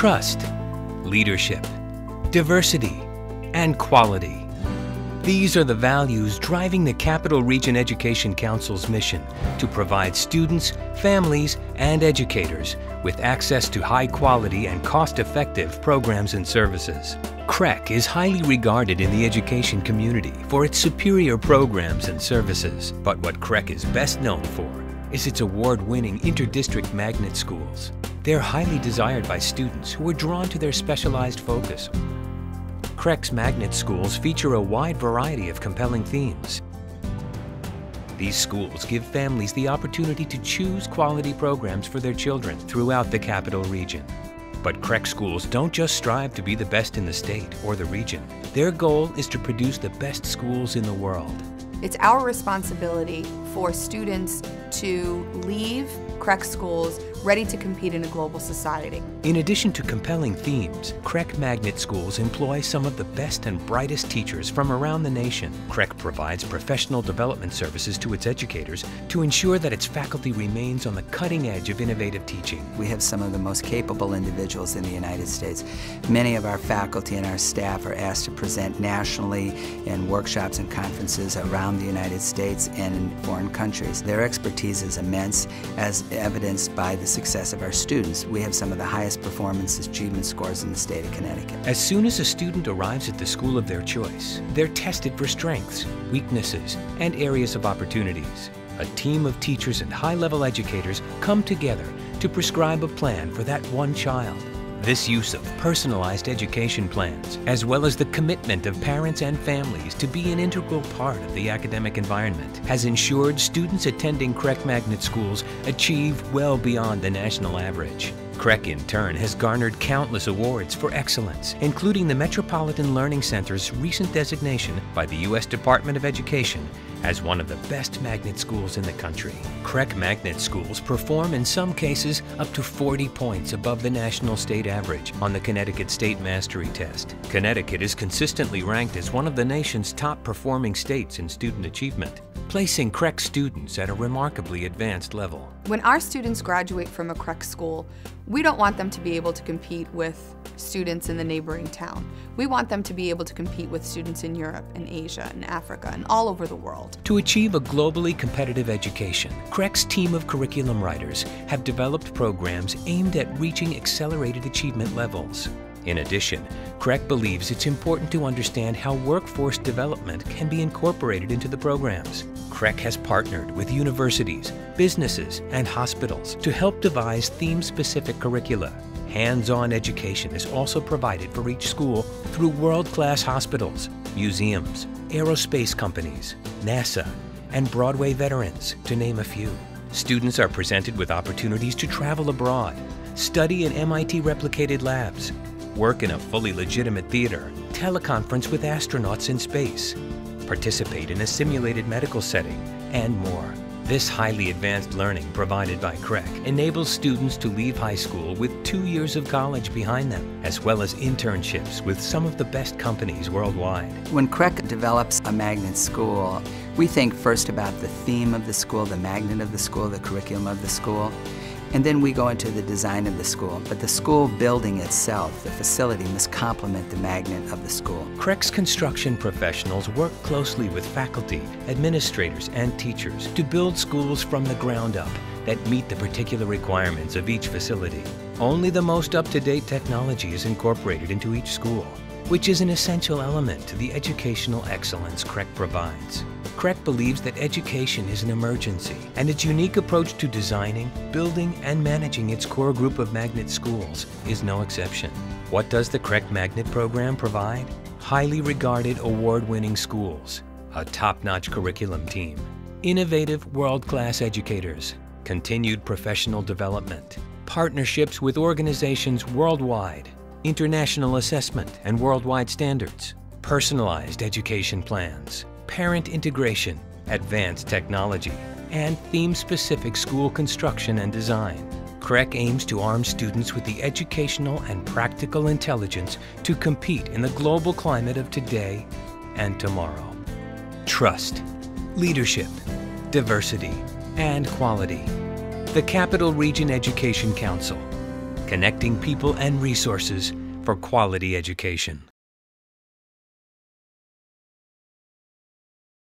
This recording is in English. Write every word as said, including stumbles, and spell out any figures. trust, leadership, diversity, and quality. These are the values driving the Capital Region Education Council's mission to provide students, families, and educators with access to high-quality and cost-effective programs and services. C R E C is highly regarded in the education community for its superior programs and services, but what C R E C is best known for is its award-winning interdistrict magnet schools. They're highly desired by students who are drawn to their specialized focus. C R E C's magnet schools feature a wide variety of compelling themes. These schools give families the opportunity to choose quality programs for their children throughout the Capital Region. But C R E C schools don't just strive to be the best in the state or the region. Their goal is to produce the best schools in the world. It's our responsibility for students to leave C R E C schools ready to compete in a global society. In addition to compelling themes, C R E C magnet schools employ some of the best and brightest teachers from around the nation. C R E C provides professional development services to its educators to ensure that its faculty remains on the cutting edge of innovative teaching. We have some of the most capable individuals in the United States. Many of our faculty and our staff are asked to present nationally in workshops and conferences around the United States and in foreign countries. Their expertise is immense, as evidenced by the success of our students. We have some of the highest performance achievement scores in the state of Connecticut. As soon as a student arrives at the school of their choice, they're tested for strengths, weaknesses, and areas of opportunities. A team of teachers and high-level educators come together to prescribe a plan for that one child. This use of personalized education plans, as well as the commitment of parents and families to be an integral part of the academic environment, has ensured students attending C R E C magnet schools achieve well beyond the national average. C R E C, in turn, has garnered countless awards for excellence, including the Metropolitan Learning Center's recent designation by the U S Department of Education as one of the best magnet schools in the country. C R E C magnet schools perform, in some cases, up to forty points above the national state average on the Connecticut State Mastery Test. Connecticut is consistently ranked as one of the nation's top-performing states in student achievement, placing C R E C students at a remarkably advanced level. When our students graduate from a C R E C school, we don't want them to be able to compete with students in the neighboring town. We want them to be able to compete with students in Europe and Asia and Africa and all over the world. To achieve a globally competitive education, C R E C's team of curriculum writers have developed programs aimed at reaching accelerated achievement levels. In addition, C R E C believes it's important to understand how workforce development can be incorporated into the programs. C R E C has partnered with universities, businesses, and hospitals to help devise theme-specific curricula. Hands-on education is also provided for each school through world-class hospitals, museums, aerospace companies, NASA, and Broadway veterans, to name a few. Students are presented with opportunities to travel abroad, study in M I T replicated labs, work in a fully legitimate theater, teleconference with astronauts in space, participate in a simulated medical setting, and more. This highly advanced learning provided by C R E C enables students to leave high school with two years of college behind them, as well as internships with some of the best companies worldwide. When C R E C develops a magnet school, we think first about the theme of the school, the magnet of the school, the curriculum of the school. And then we go into the design of the school, but the school building itself, the facility, must complement the magnet of the school. C R E C's construction professionals work closely with faculty, administrators, and teachers to build schools from the ground up that meet the particular requirements of each facility. Only the most up-to-date technology is incorporated into each school, which is an essential element to the educational excellence C R E C provides. C R E C believes that education is an emergency, and its unique approach to designing, building, and managing its core group of magnet schools is no exception. What does the C R E C magnet program provide? Highly regarded, award-winning schools, a top-notch curriculum team, innovative, world-class educators, continued professional development, partnerships with organizations worldwide, international assessment and worldwide standards, personalized education plans, parent integration, advanced technology, and theme-specific school construction and design. C R E C aims to arm students with the educational and practical intelligence to compete in the global climate of today and tomorrow. Trust, leadership, diversity, and quality. The Capital Region Education Council. connecting people and resources for quality education.